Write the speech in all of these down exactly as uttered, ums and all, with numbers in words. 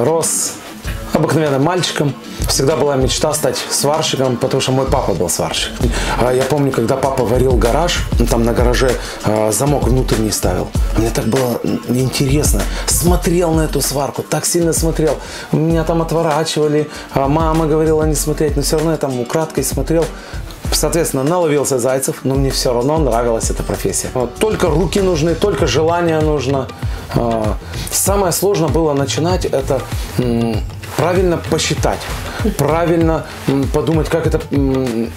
рос обыкновенным мальчиком. Всегда была мечта стать сварщиком, потому что мой папа был сварщик. Я помню, когда папа варил гараж, он там на гараже замок внутренний ставил. Мне так было интересно. Смотрел на эту сварку, так сильно смотрел. Меня там отворачивали, мама говорила не смотреть, но все равно я там украдкой смотрел. Соответственно, наловился зайцев, но мне все равно нравилась эта профессия. Только руки нужны, только желание нужно. Самое сложное было начинать это правильно посчитать, правильно подумать, как это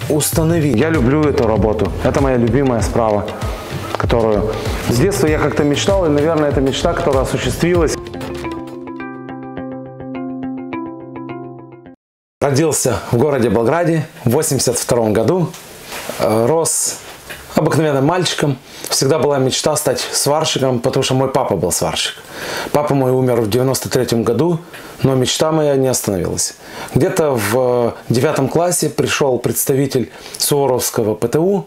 установить. Я люблю эту работу, это моя любимая справа, которую с детства я как-то мечтал, и, наверное, это мечта, которая осуществилась. Родился в городе Болграде в восемьдесят втором году, рос обыкновенным мальчиком. Всегда была мечта стать сварщиком, потому что мой папа был сварщик. Папа мой умер в девяносто третьем году, но мечта моя не остановилась. Где-то в девятом классе пришел представитель Суворовского ПТУ,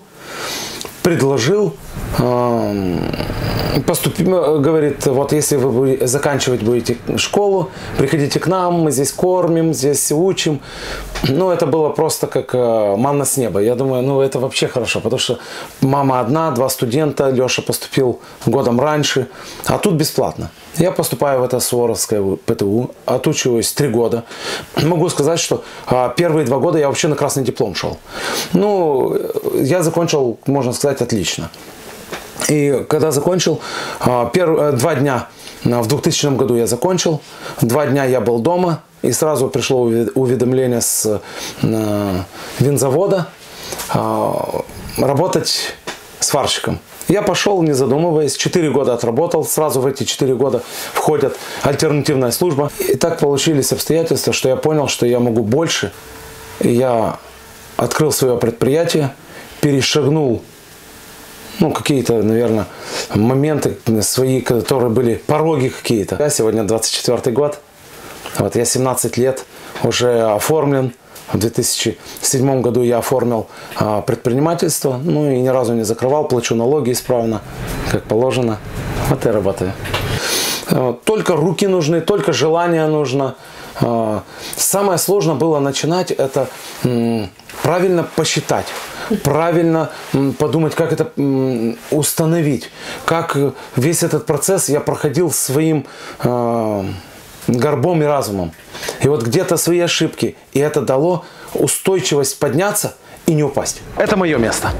предложил, поступить, говорит, вот если вы заканчивать будете школу, приходите к нам, мы здесь кормим, здесь учим. Ну, это было просто как манна с неба. Я думаю, ну, это вообще хорошо, потому что мама одна, два студента, Леша поступил годом раньше, а тут бесплатно. Я поступаю в это Суворовское ПТУ, отучиваюсь три года. Могу сказать, что первые два года я вообще на красный диплом шел. Ну, я закончил, можно сказать, отлично. И когда закончил, первые два дня в двухтысячном году я закончил, два дня я был дома, и сразу пришло уведомление с винзавода работать сварщиком. Я пошел, не задумываясь, четыре года отработал, сразу в эти четыре года входит альтернативная служба. И так получились обстоятельства, что я понял, что я могу больше. И я открыл свое предприятие, перешагнул, ну, какие-то, наверное, моменты свои, которые были, пороги какие-то. Я сегодня двадцать четвёртый год, вот, я семнадцать лет, уже оформлен. В две тысячи седьмом году я оформил а, предпринимательство, ну и ни разу не закрывал, плачу налоги исправно, как положено. Вот и работаю. Только руки нужны, только желание нужно. Самое сложное было начинать это правильно посчитать, правильно подумать, как это установить, как весь этот процесс я проходил своим горбом и разумом. И вот где-то свои ошибки, и это дало устойчивость подняться и не упасть. Это мое место.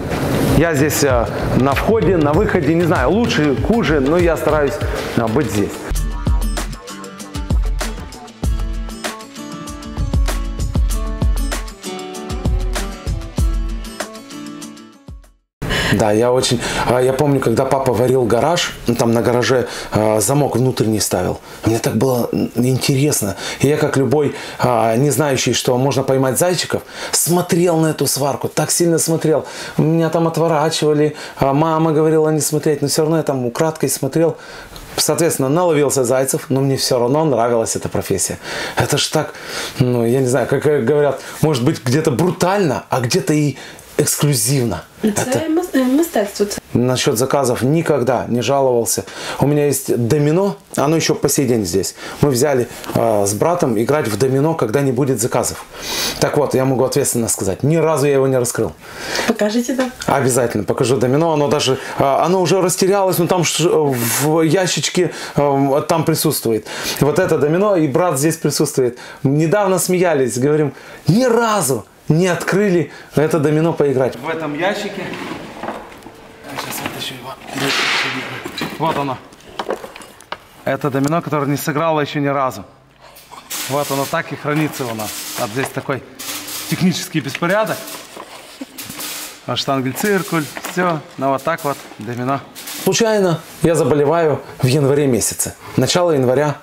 Я здесь на входе, на выходе, не знаю, лучше, хуже, но я стараюсь быть здесь. Да, я очень, я помню, когда папа варил гараж, там на гараже замок внутренний ставил. Мне так было интересно. И я, как любой, не знающий, что можно поймать зайчиков, смотрел на эту сварку, так сильно смотрел. Меня там отворачивали, мама говорила не смотреть, но все равно я там украдкой смотрел. Соответственно, наловился зайцев, но мне все равно нравилась эта профессия. Это ж так, ну, я не знаю, как говорят, может быть, где-то брутально, а где-то и эксклюзивно. Это... Насчет заказов никогда не жаловался. У меня есть домино, оно еще по сей день здесь. Мы взяли э, с братом играть в домино, когда не будет заказов. Так вот, я могу ответственно сказать, ни разу я его не раскрыл. Покажите, да? Обязательно покажу домино. Оно даже, э, оно уже растерялось, но там в ящичке э, там присутствует. Вот это домино, и брат здесь присутствует. Недавно смеялись, говорим, ни разу не открыли это домино поиграть. В этом ящике. Сейчас вытащу его. Вот оно. Это домино, которое не сыграло еще ни разу. Вот оно так и хранится у нас. Вот здесь такой технический беспорядок. Штангель, циркуль, все. Ну вот так вот домино. Случайно я заболеваю в январе месяце. Начало января.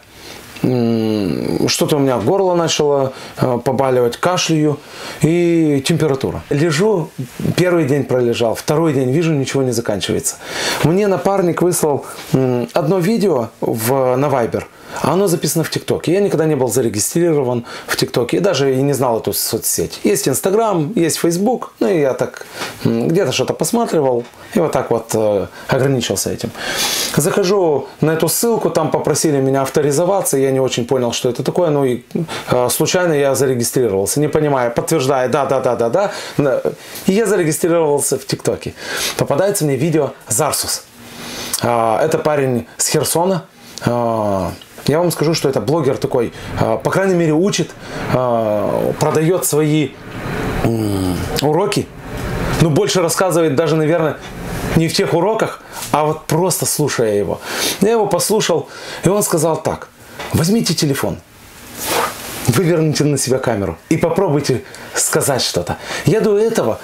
Что-то у меня горло начало побаливать, кашлю и температура. Лежу, первый день пролежал, второй день вижу, ничего не заканчивается. Мне напарник выслал одно видео в, на Viber, Оно записано в ТикТоке. Я никогда не был зарегистрирован в ТикТоке и даже и не знал эту соцсеть. Есть Инстаграм, есть Фейсбук, ну и я так где-то что-то посматривал и вот так вот ограничился этим. Захожу на эту ссылку, там попросили меня авторизоваться, я не очень понял, что это такое, ну и случайно я зарегистрировался, не понимая, подтверждая, да-да-да-да-да, и я зарегистрировался в ТикТоке. Попадается мне видео Арсус. Это парень с Херсона. Я вам скажу, что это блогер такой, по крайней мере, учит, продает свои уроки. Ну, больше рассказывает даже, наверное, не в тех уроках, а вот просто слушая его. Я его послушал, и он сказал так: возьмите телефон, выверните на себя камеру и попробуйте сказать что-то. Я до этого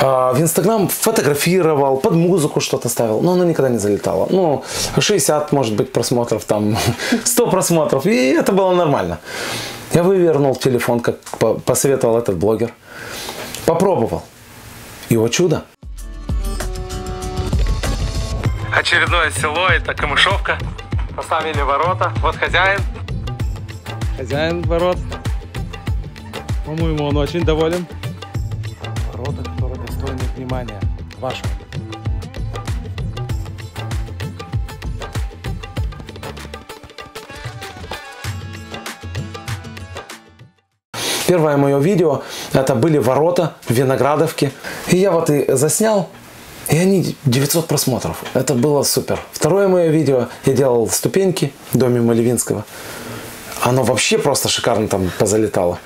э, в Инстаграм фотографировал, под музыку что-то ставил, но она никогда не залетала. Ну, шестьдесят, может быть, просмотров, там, сто просмотров, и это было нормально. Я вывернул телефон, как посоветовал этот блогер, попробовал. И вот чудо. Очередное село, это Камышовка. Поставили ворота, вот хозяин. Хозяин ворот. По-моему, он очень доволен. Ворота, которые достойны внимания вашего. Первое мое видео, это были ворота в Виноградовке. И я вот и заснял. И они девятьсот просмотров. Это было супер. Второе мое видео, я делал ступеньки в доме Малевинского. Оно вообще просто шикарно там позалетало.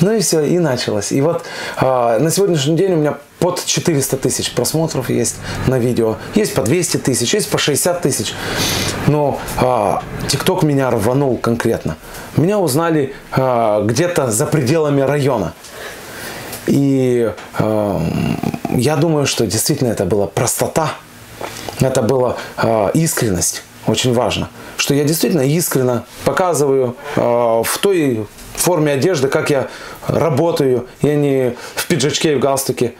Ну и все, и началось. И вот э, на сегодняшний день у меня под четыреста тысяч просмотров есть на видео. Есть по двести тысяч, есть по шестьдесят тысяч. Но ТикТок э, меня рванул конкретно. Меня узнали э, где-то за пределами района. И э, я думаю, что действительно это была простота. Это была э, искренность. Очень важно, что я действительно искренне показываю э, в той форме одежды, как я работаю. Я не в пиджачке и в галстуке,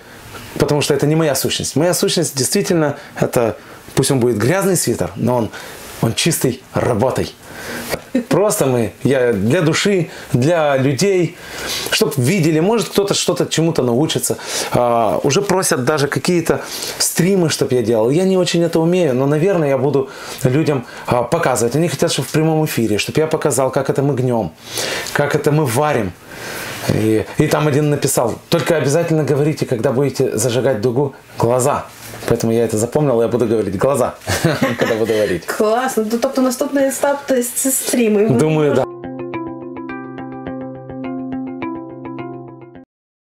потому что это не моя сущность. Моя сущность действительно это, пусть он будет грязный свитер, но он, он чистый работой. Просто мы, я для души, для людей, чтобы видели, может кто-то что-то чему-то научится. Э, уже просят даже какие-то стримы, чтобы я делал. Я не очень это умею, но, наверное, я буду людям э, показывать. Они хотят, чтобы в прямом эфире, чтобы я показал, как это мы гнем, как это мы варим. И, и там один написал: только обязательно говорите, когда будете зажигать дугу, глаза. Поэтому я это запомнил, я буду говорить глаза, когда буду варить. Классно, тут наступний этап, то есть стримы. Думаю, да.